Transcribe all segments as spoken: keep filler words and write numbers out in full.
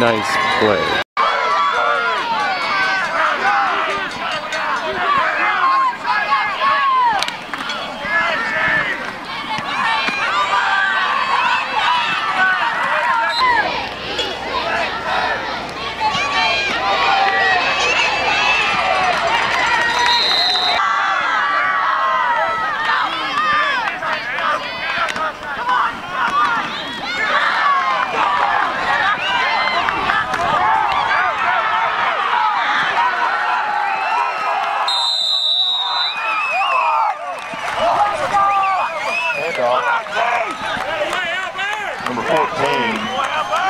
Nice play.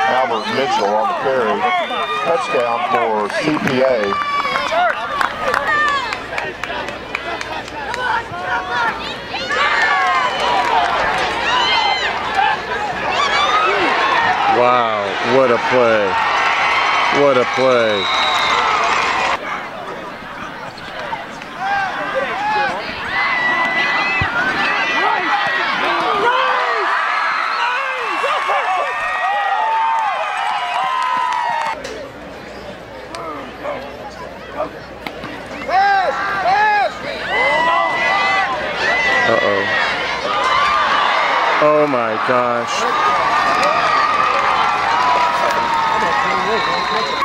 Albert Mitchell on the carry. Touchdown for C P A. Wow, what a play. What a play. Oh my gosh.